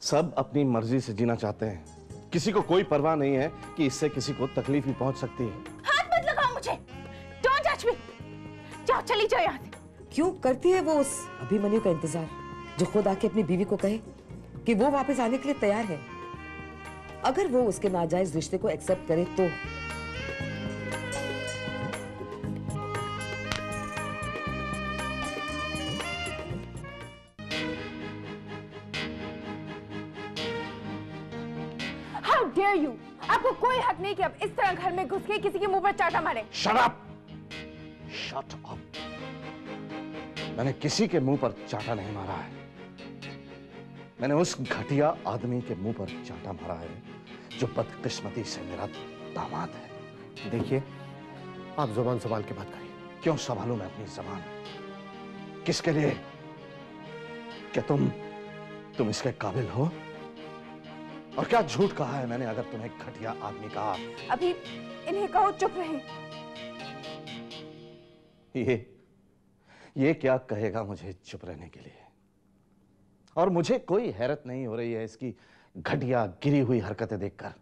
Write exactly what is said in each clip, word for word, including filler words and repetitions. सब अपनी मर्जी से जीना चाहते हैं। किसी को कोई परवाह नहीं है कि इससे किसी को तकलीफ भी पहुंच सकती है। हाथ मत लगाओ मुझे। Don't touch me. जाओ, चली जाओ यहाँ से। क्यों करती है वो उस अभिमन्यु का इंतजार जो खुद आके अपनी बीवी को कहे कि वो वापस आने के लिए तैयार है। अगर वो उसके नाजायज रिश्ते को एक्सेप्ट करे तो You. आपको कोई हक नहीं कि अब इस तरह घर में घुस के किसी के मुंह पर चाटा मारे। Shut up! Shut up! मैंने किसी के मुंह पर चाटा नहीं मारा है। मैंने उस घटिया आदमी के मुंह पर चाटा मारा है जो बदकिस्मती से मेरा दामाद है। देखिए, आप जुबान संभाल के बात करिए। क्यों संभालूं मैं अपनी जुबान? किसके लिए? क्या तुम तुम इसके काबिल हो? और क्या झूठ कहा है मैंने अगर तुम्हें घटिया आदमी कहा? अभी इन्हें कहो चुप रहें। ये ये क्या कहेगा मुझे चुप रहने के लिए? और मुझे कोई हैरत नहीं हो रही है इसकी घटिया गिरी हुई हरकतें देखकर,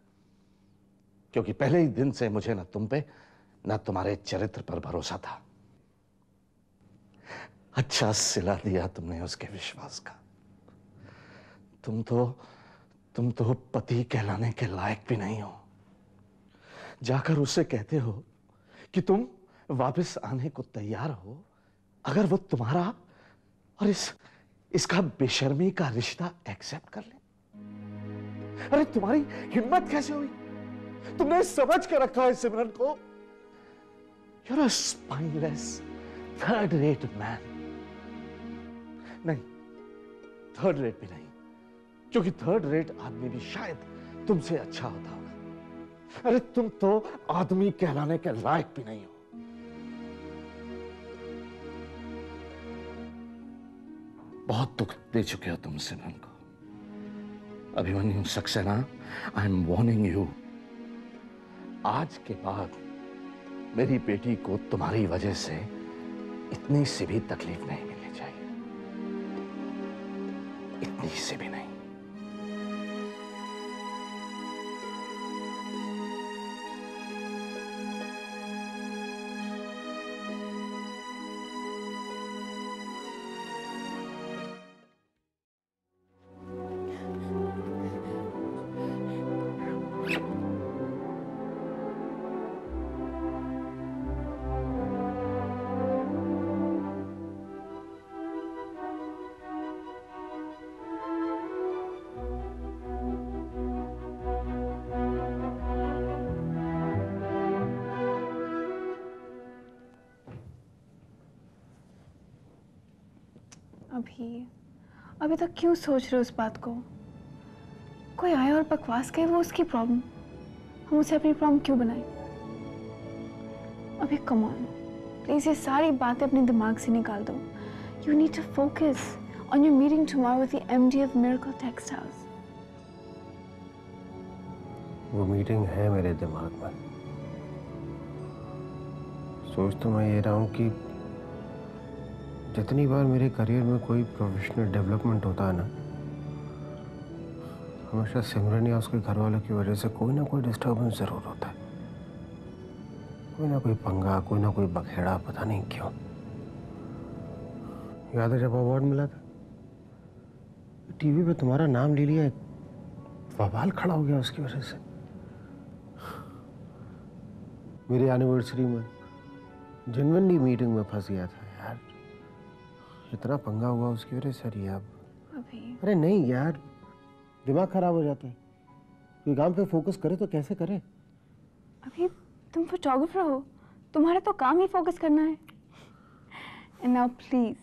क्योंकि पहले ही दिन से मुझे ना तुम पे ना तुम्हारे चरित्र पर भरोसा था। अच्छा सिला दिया तुमने उसके विश्वास का। तुम तो तुम तो पति कहलाने के लायक भी नहीं हो। जाकर उससे कहते हो कि तुम वापस आने को तैयार हो अगर वो तुम्हारा और इस इसका बेशर्मी का रिश्ता एक्सेप्ट कर ले। अरे तुम्हारी हिम्मत कैसे हुई? तुमने समझ के रखा है सिमरन को। You're a spineless, third-rate man. नहीं, थर्ड रेट भी नहीं, क्योंकि थर्ड रेट आदमी भी शायद तुमसे अच्छा होता होगा। अरे तुम तो आदमी कहलाने के लायक भी नहीं हो। बहुत दुख दे चुके हो तुम सिमरन को। Abhimanyu Saxena, I am warning you. आज के बाद मेरी बेटी को तुम्हारी वजह से इतनी सी भी तकलीफ नहीं मिलनी चाहिए, इतनी सी भी नहीं। अभी अभी तक क्यों सोच रहे हो उस बात को? कोई आया और बकवास कहे वो उसकी प्रॉब्लम, हम उसे अपनी प्रॉब्लम क्यों बनाए? अभी कम ऑन प्लीज़, ये सारी बातें अपने दिमाग से निकाल दो। You need to focus on your meeting tomorrow with the MD of miracle text house. वो मीटिंग है मेरे दिमाग में। सोच तो मैं ये रहा हूँ कि जितनी बार मेरे करियर में कोई प्रोफेशनल डेवलपमेंट होता है ना, हमेशा सिमरन या उसके घर वालों की वजह से कोई ना कोई डिस्टर्बेंस ज़रूर होता है। कोई ना कोई पंगा, कोई ना कोई बखेड़ा, पता नहीं क्यों। याद है जब अवार्ड मिला था, टीवी पे तुम्हारा नाम ले लिया, बवाल खड़ा हो गया उसकी वजह से। मेरी एनिवर्सरी में जेन्युइनली मीटिंग में फंस गया था यार, इतना पंगा हुआ उसकी वजह से। अरे अब अभी अरे नहीं यार, दिमाग खराब हो जाता है। कोई काम पे फोकस करे तो कैसे करे? अभी तुम फोटोग्राफर हो, तुम्हारा तो काम ही फोकस करना है। And now please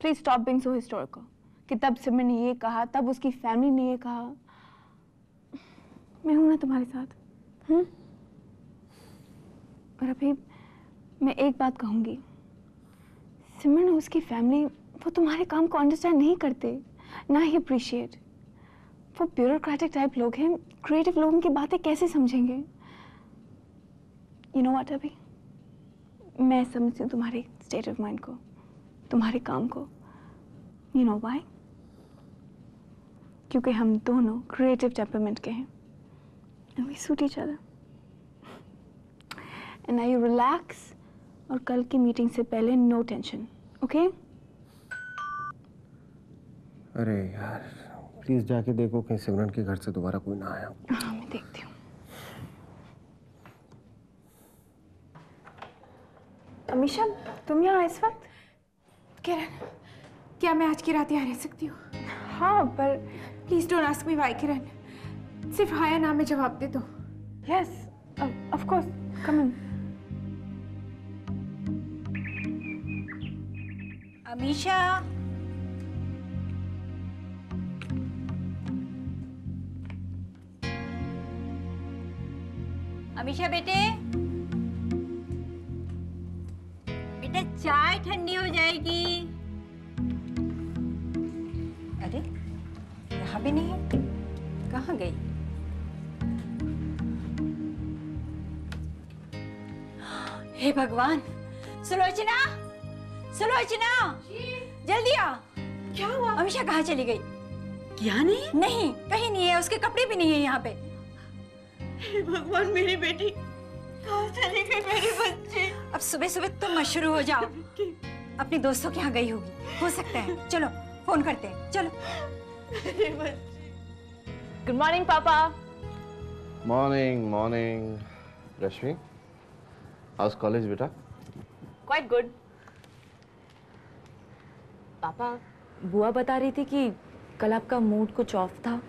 please stop being so historical कि तब सिमरन ने ये कहा, तब उसकी फैमिली ने ये कहा। मैं हूँ ना तुम्हारे साथ। हुँ? और अभी मैं एक बात कहूँगी, सिमरन उसकी फैमिली वो तुम्हारे काम को अंडरस्टैंड नहीं करते, ना ही अप्रिशिएट। वो ब्यूरोक्रेटिक टाइप लोग हैं, क्रिएटिव लोगों की बातें कैसे समझेंगे? यू नो व्हाट अभी, मैं समझती हूँ तुम्हारे स्टेट ऑफ माइंड को, तुम्हारे काम को। You know why? क्योंकि हम दोनों क्रिएटिव टेम्परमेंट के हैं and we suit each other. And I relax और कल की मीटिंग से पहले नो टेंशन, ओके? अरे यार प्लीज जाके देखो कहीं सिमरन के घर से दोबारा कोई ना आया। हाँ मैं देखती हूँ। अमीशा तुम यहाँ इस वक्त? किरण क्या मैं आज की रात यहाँ रह सकती हूँ? हाँ पर please don't ask me why Kiran, सिर्फ हाँ या ना में जवाब दे दो। Yes of course come in. Amisha Amisha बेटे बेटा चाय ठंडी हो जाएगी। अरे यहाँ भी नहीं है, कहाँ गई? हे भगवान, सुलोचना सुलोचना जल्दी आ। क्या हुआ? अमीशा कहाँ चली गई? क्या नहीं नहीं कहीं नहीं है, उसके कपड़े भी नहीं है यहाँ पे। हे भगवान मेरी बेटी कहाँ चली गई, मेरे बच्चे? अब सुबह सुबह तुम मशहूर हो जाओ, अपने दोस्तों के यहाँ गई होगी, हो सकता है। चलो फोन करते हैं, चलो। गुड मॉर्निंग पापा। Morning morning. Rashmi how's college बेटा? क्वाइट गुड पापा। बुआ बता रही थी कि कल आपका मूड कुछ ऑफ था।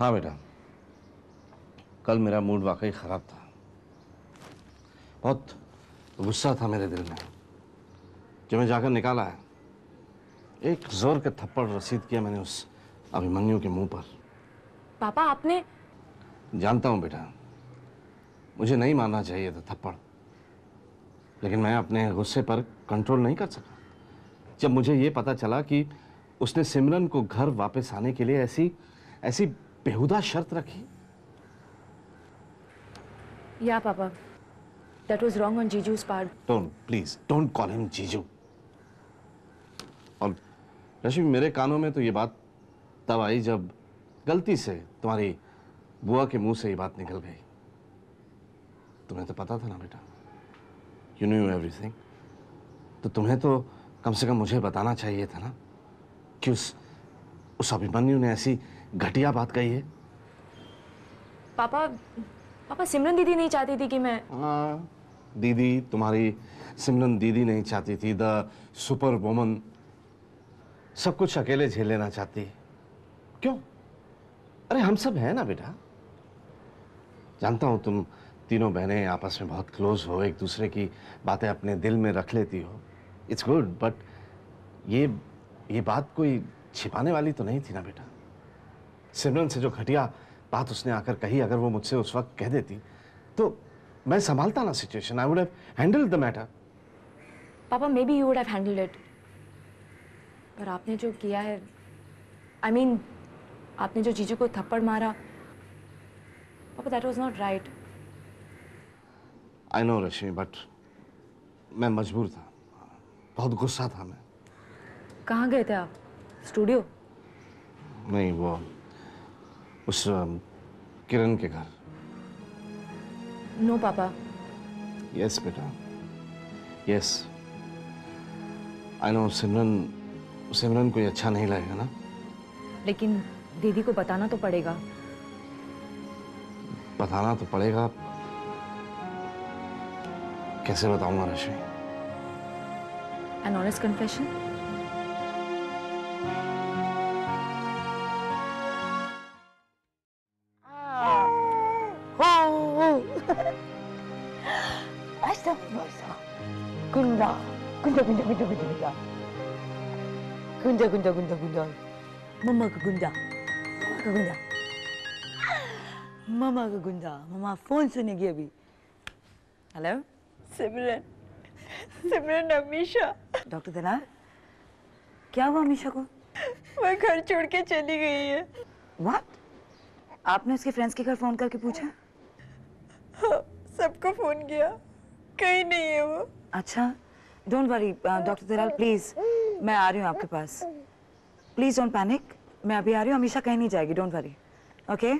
हाँ बेटा कल मेरा मूड वाकई खराब था, बहुत गुस्सा था मेरे दिल में। जब मैं जाकर निकाला है एक जोर के थप्पड़ रसीद किया मैंने उस अभिमन्यु के मुंह पर। पापा आपने? जानता हूं बेटा मुझे नहीं मारना चाहिए था थप्पड़, लेकिन मैं अपने गुस्से पर कंट्रोल नहीं कर सका। जब मुझे ये पता चला कि उसने सिमरन को घर वापस आने के लिए ऐसी ऐसी बेहुदा शर्त रखी। या पापा दैट वाज रॉन्ग ऑन जीजू's पार्ट। Don't please don't call him जीजू। और रश्मि मेरे कानों में तो ये बात तब आई जब गलती से तुम्हारी बुआ के मुंह से ये बात निकल गई। तुम्हें तो पता था ना बेटा, यू न्यू एवरीथिंग। तो तुम्हें तो कम से कम मुझे बताना चाहिए था ना कि उस उस अभिमन्यु ने ऐसी घटिया बात कही है। पापा पापा सिमरन दीदी नहीं चाहती थी कि मैं। हाँ दीदी, तुम्हारी सिमरन दीदी नहीं चाहती थी, द सुपर वुमन सब कुछ अकेले झेल लेना चाहती। क्यों? अरे हम सब हैं ना बेटा। जानता हूँ तुम तीनों बहनें आपस में बहुत क्लोज हो, एक दूसरे की बातें अपने दिल में रख लेती हो, इट्स गुड। बट ये ये बात कोई छिपाने वाली तो नहीं थी ना बेटा। सिमरन से जो घटिया बात उसने आकर कही, अगर वो मुझसे उस वक्त कह देती तो मैं संभालता ना situation. I would have handled the matter. पापा maybe you would have handled it, पर आपने जो किया है, आई I मीन mean, आपने जो जीजू को थप्पड़ मारा, पापा that was not right. I know Rashmi but मैं मजबूर था, बहुत गुस्सा था मैं। कहाँ गए थे आप? स्टूडियो? नहीं वो उस किरण के घर। नो पापा। यस बेटा यस आई नो। सिमरन सिमरन को ये अच्छा नहीं लगेगा ना, लेकिन दीदी को बताना तो पड़ेगा। बताना तो पड़ेगा, कैसे बताऊंगा रश्मि? An honest confession. गुंडा गुंडा गुंडा गुंडा गुंडा गुंडा गुंडा गुंडा गुंडा मम्मा का गुंडा मम्मा का गुंडा मम्मा का गुंडा। मम्मा फोन सुनेगी अभी। हेलो सिमरन सिमरन अमीशा। डॉक्टर दराल क्या हुआ अमीशा को? वह घर छोड़ के चली गई है। व्हाट? आपने उसके फ्रेंड्स के घर फोन करके पूछा? हाँ सबको फोन किया, कहीं नहीं है वो। अच्छा don't worry doctor Daral, please मैं आ रही हूँ आपके पास, प्लीज डोंट पैनिक। मैं अभी आ रही हूँ, अमीशा कहीं नहीं जाएगी, don't worry, okay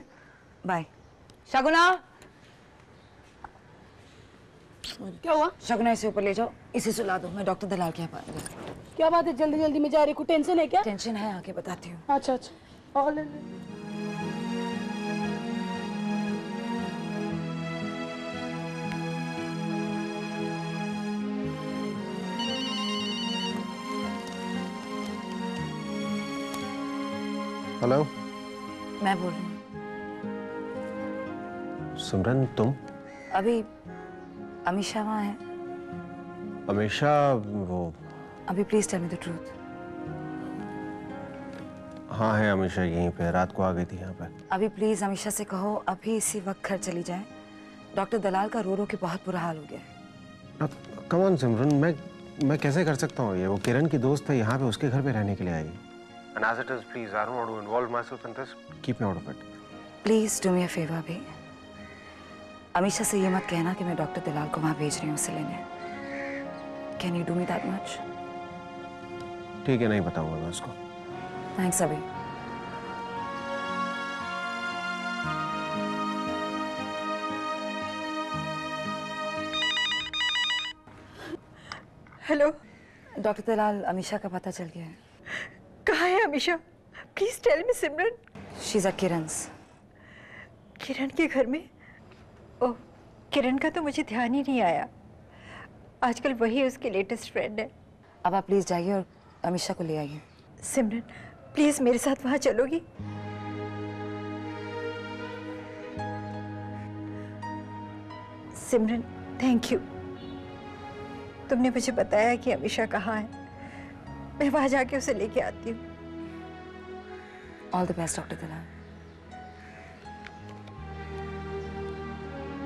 bye. Shaguna, क्या हुआ? शगुना इसे ऊपर ले जाओ, इसे सुला दो, मैं डॉक्टर दलाल के यहाँ पर। क्या बात है जल्दी जल्दी में जा रही, कोई टेंशन है क्या? टेंशन है, आके बताती हूँ। अच्छा अच्छा, और हेलो, मैं बोल रही हूँ। सिमरन तुम? अभी अमीशा वहाँ है। अमीशा वो? अभी please tell me the truth. हाँ है अमीशा यहीं पे, रात को आ गई थी यहाँ पे। अभी प्लीज अमीशा से कहो अभी इसी वक्त घर चली जाए, डॉक्टर दलाल का रो रो के बहुत बुरा हाल हो गया है। कम ऑन सिमरन, मैं मैं कैसे कर सकता हूँ ये? वो किरण की दोस्त है यहाँ पे, उसके घर पे रहने के लिए आई। And as it is, please, I don't want to involve myself in this. Keep me out of it. Please do me a favor, भी। अमीशा से ये मत कहना कि मैं डॉक्टर दलाल को वहाँ भेज रही हूँ उसे लेने। Can you do me that much? ठीक है, नहीं बताऊँगा मैं उसको। Thanks अभी। Hello. डॉक्टर दलाल, अमीशा का पता चल गया है। कहाँ है Amisha? Please tell me Simran. She is at किरण's। Kiran के घर में? ओह, किरण का तो मुझे ध्यान ही नहीं आया, आजकल वही उसके लेटेस्ट फ्रेंड है। अब आप प्लीज जाइए और अमीशा को ले आइए। सिमरन प्लीज मेरे साथ वहाँ चलोगी? सिमरन थैंक यू, तुमने मुझे बताया कि अमीशा कहाँ है, मैं वहां जाके उसे लेके आती हूँ। All the best doctor Dalal.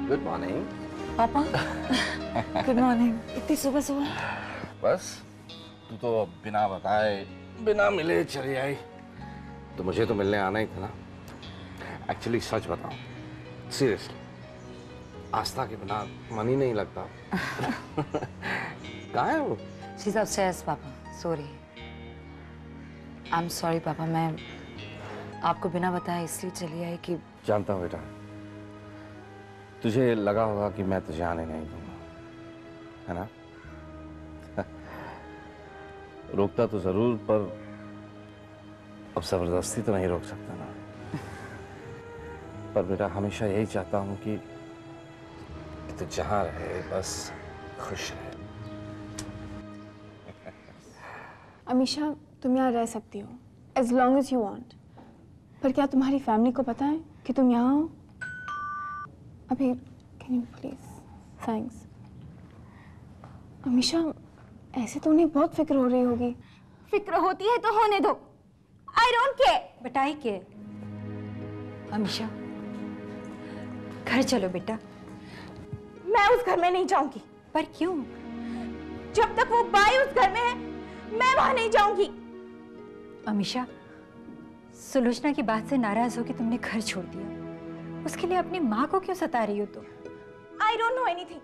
Good morning पापा। गुड मॉर्निंग, इतनी सुबह सुबह? बस तू तो बिना बताए बिना मिले चली आई, तो मुझे तो मिलने आना ही था ना। एक्चुअली सच बताऊं, सीरियसली आस्था के बिना मन ही नहीं लगता। कहाँ है वो? शी इज अपस्टेयर्स पापा, सो रही है। आई एम सॉरी पापा, मैं आपको बिना बताए इसलिए चली आई कि। जानता हूँ बेटा, तुझे लगा होगा कि मैं तुझे आने नहीं दूंगा, है ना? रोकता तो जरूर, पर अब जबरदस्ती तो नहीं रोक सकता ना। पर बेटा हमेशा यही चाहता हूँ कि तू जहाँ रहे बस खुश रहे। अमीशा तुम यहाँ रह सकती हो as long as you want, पर क्या तुम्हारी फैमिली को पता है कि तुम यहाँ हो? अभी can you please, thanks. Amisha ऐसे तो उन्हें बहुत फिक्र हो रही होगी। फिक्र होती है तो होने दो, I don't care. But I care. Amisha घर चलो बेटा। मैं उस घर में नहीं जाऊंगी। पर क्यों? जब तक वो बाई उस घर में है मैं वहां नहीं जाऊंगी। अमीशा सुलोचना की बात से नाराज होकर तुमने घर छोड़ दिया, उसके लिए अपनी माँ को क्यों सता रही हो तुम? I don't know anything.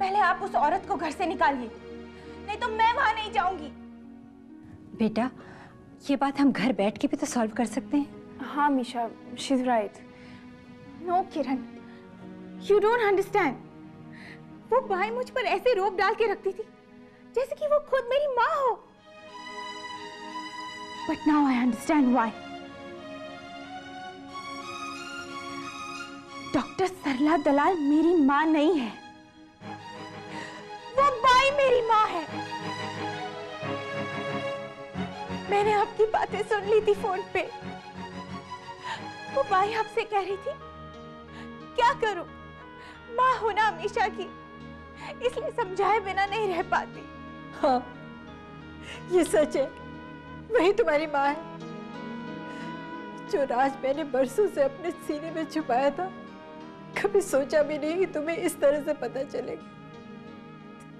पहले आप उस औरत को घर से निकालिए, नहीं तो मैं वहां नहीं जाऊंगी। बेटा ये बात हम घर बैठ के भी तो सॉल्व कर सकते हैं। हाँ Amisha, she is right. No Kiran, you don't understand. वो भाई मुझ पर ऐसे रोप डाल के रखती थी जैसे कि वो खुद मेरी माँ हो। But now I understand why. Doctor Sarla Dalal मेरी माँ नहीं है, वो बाई मेरी माँ है। मैंने आपकी बातें सुन ली थी फोन पे। वो बाई आपसे कह रही थी क्या करूं, माँ होना अमीशा की, इसलिए समझाए बिना नहीं रह पाती। हाँ ये सच है, वही तुम्हारी माँ है। जो राज मैंने बरसों से अपने सीने में छुपाया था, कभी सोचा भी नहीं कि तुम्हें इस तरह से पता चलेगा।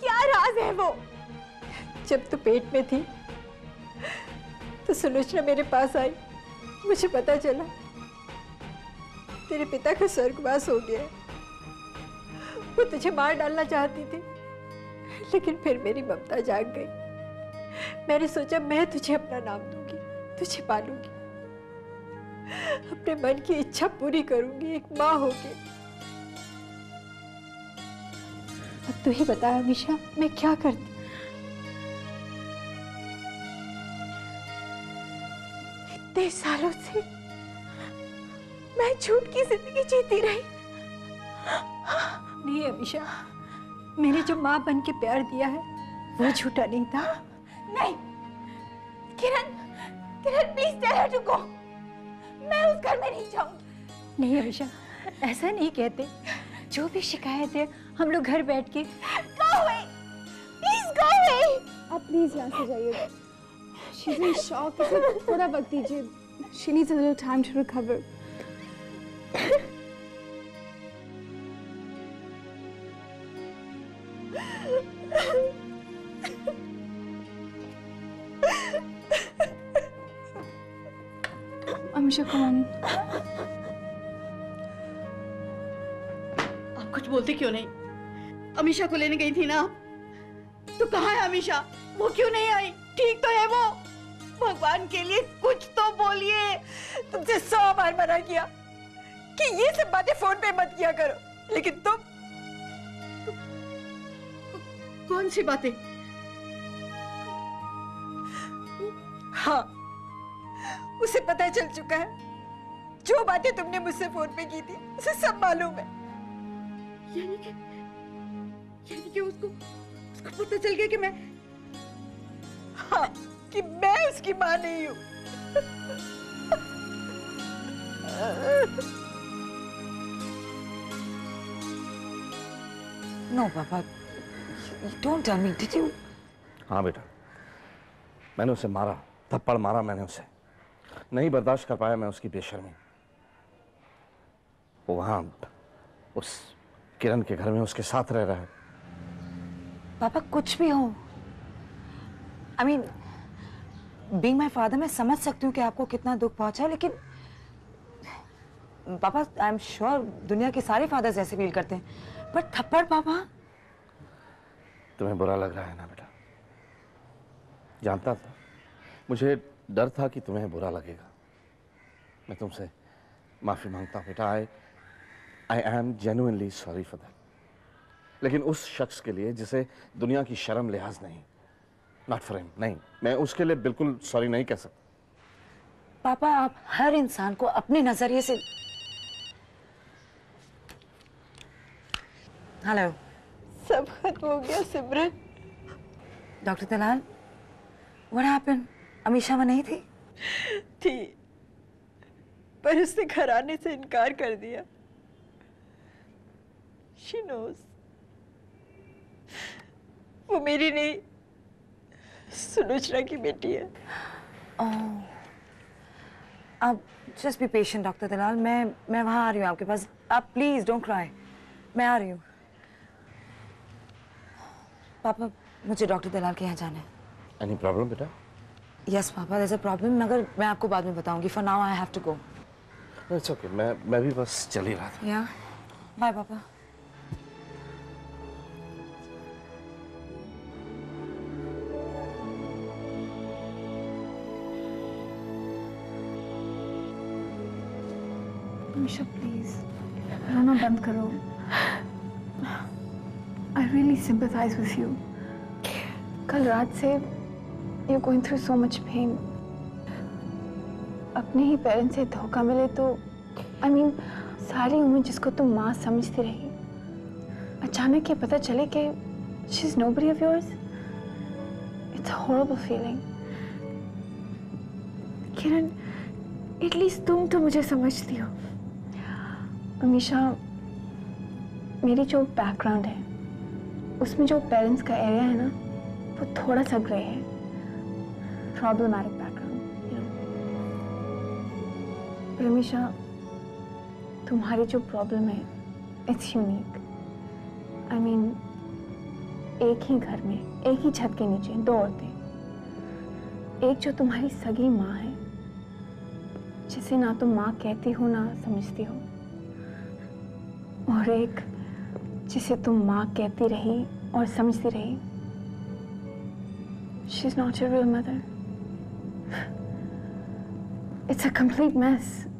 क्या राज है वो? जब तू पेट में थी तो सुलोचना मेरे पास आई, मुझे पता चला तेरे पिता का स्वर्गवास हो गया। वो तुझे मार डालना चाहती थी, लेकिन फिर मेरी ममता जाग गई। मैंने सोचा मैं तुझे अपना नाम दूंगी, तुझे पालूंगी। अपने मन की इच्छा पूरी करूंगी एक माँ होके। अब तू ही बता अमीषा, मैं क्या करती? इतने सालों से मैं झूठ की जिंदगी जीती रही। नहीं अमीषा, मैंने जो माँ बन के प्यार दिया है वो झूठा नहीं था। नहीं Kiran, Kiran please tell her to go. मैं उस घर में नहीं जाऊंगी। नहीं अमीषा, ऐसा नहीं कहते। जो भी शिकायत है हम लोग घर बैठ के। Go away, please go away। आप प्लीज यहाँ से जाइए। She's in shock, थोड़ा वक्त दीजिए। She needs a little time to recover. Amisha come on. कुछ बोलते क्यों नहीं? अमीषा को लेने गई थी ना, तो कहाँ है अमीषा? वो क्यों नहीं आई? ठीक तो है वो? भगवान के लिए कुछ तो बोलिए। तुमसे सौ बार मना किया कि ये सब बातें फोन पे मत किया करो, लेकिन तुम तो, कौन सी बातें? हाँ, उसे पता चल चुका है। जो बातें तुमने मुझसे फोन पे की थी उसे सब मालूम है। यानी कि, यानी कि उसको उसको पता चल गया कि मैं हाँ कि मैं उसकी माँ नहीं हूँ। नो पापा, don't tell me, did you? हाँ बेटा, मैंने उसे मारा, थप्पड़ मारा मैंने उसे। नहीं बर्दाश्त कर पाया मैं उसकी बेशर्मी। वो वहाँ उस किरण के घर में उसके साथ रह रहा है। पापा कुछ भी हो, I mean being my father, मैं समझ सकती हूँ कि आपको कितना दुख पहुंचा है, लेकिन पापा आई एम श्योर दुनिया के सारे फादर्स ऐसे फील करते हैं। पर थप्पड़ पापा? तुम्हें बुरा लग रहा है ना बेटा? जानता था, मुझे डर था कि तुम्हें बुरा लगेगा। मैं तुमसे माफी मांगता हूँ बेटा। आए I am genuinely sorry for that. लेकिन उस शख्स के लिए जिसे दुनिया की शर्म लिहाज नहीं, not for him, नहीं, मैं उसके लिए बिल्कुल सॉरी नहीं कह सकता। पापा आप हर इंसान को अपने नजरिए से। हेलो, सब खत्म हो गया Simran. Doctor Dalal, what happened? Amisha वह नहीं थी? थी, पर उसने घर आने से इनकार कर दिया। She knows. वो मेरी नहीं, सुलोचना की बेटी है। oh. आप just be patient doctor Dalal, मैं मैं वहाँ आ रही हूँ आपके पास। आप प्लीज डोंट क्राई, मैं आ रही हूँ। पापा मुझे डॉक्टर दलाल के यहाँ जाना है। Any problem बेटा? Yes पापा, there's a problem, मगर मैं आपको बाद में बताऊँगी। For now I have to go. It's okay, मैं मैं भी बस चल ही रहा था। Yeah, bye पापा। अमीषा प्लीज रोना बंद करो। I really sympathise with you. कल रात से you going through so much pain. अपने ही पेरेंट्स से धोखा मिले तो आई मीन सारी उम्र जिसको तुम माँ समझती रही, अचानक ये पता चले कि she is nobody of yours. It's a horrible feeling. Kiran at least तुम तो मुझे समझती हो। अमीषा, मेरी जो बैकग्राउंड है उसमें जो पेरेंट्स का एरिया है ना, वो थोड़ा सा ग्रे है, प्रॉब्लमैटिक बैकग्राउंड यू नो। पर अमीषा तुम्हारी जो प्रॉब्लम है इट्स यूनिक। आई मीन एक ही घर में, एक ही छत के नीचे दो औरतें। एक जो तुम्हारी सगी माँ है, जिसे ना तुम माँ कहती हो ना समझती हो, और एक जिसे तुम माँ कहती रही और समझती रही। She's not your real mother. It's a complete mess.